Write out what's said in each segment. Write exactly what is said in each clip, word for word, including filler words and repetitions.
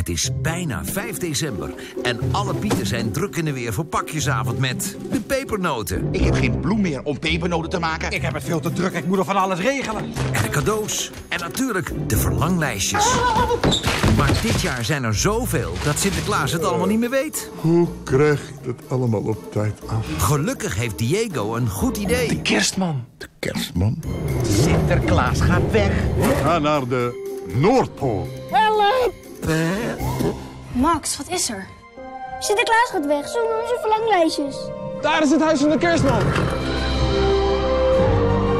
Het is bijna vijf december en alle pieten zijn druk in de weer voor pakjesavond met de pepernoten. Ik heb geen bloem meer om pepernoten te maken. Ik heb het veel te druk, ik moet nog van alles regelen. En de cadeaus en natuurlijk de verlanglijstjes. Oh. Maar dit jaar zijn er zoveel dat Sinterklaas het allemaal niet meer weet. Hoe krijg ik dat allemaal op tijd af? Gelukkig heeft Diego een goed idee. De kerstman. De kerstman? Sinterklaas gaat weg. Ga naar de Noordpool. Help! Max, wat is er? Sinterklaas gaat weg, zo noemen ze verlanglijstjes. Daar is het huis van de kerstman.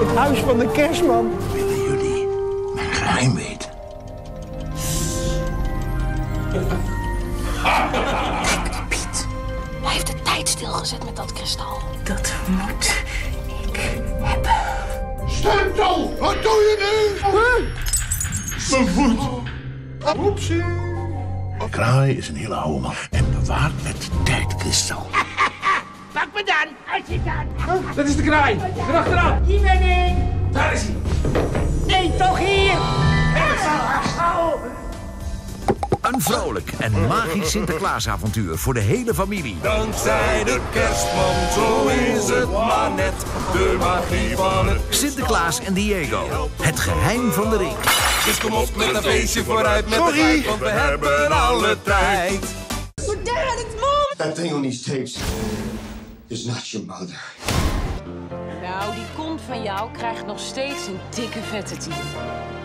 Het huis van de kerstman. Willen jullie mijn geheim weten? Piet, hij heeft de tijd stilgezet met dat kristal. Dat moet ik hebben. Stempel, wat doe je nu? Huh? Mijn voet. Oepsie. Een kraai is een hele oude man en bewaart het tijdkristal. Pak me dan, als je dan. Huh? Dat is de kraai. Erachteraan. Hier ben ik. Daar is hij. Nee, toch hier. Een vrolijk en magisch Sinterklaasavontuur voor de hele familie. Dankzij de kerstman, zo is het maar net. De magie van het... Sinterklaas en Diego. Het geheim van de ring. Dus kom op met een feestje vooruit met de tijd, want we hebben alle tijd. Your dad, it's mom! That thing on these tapes is not your mother. Nou, die kont van jou krijgt nog steeds een dikke vette tien.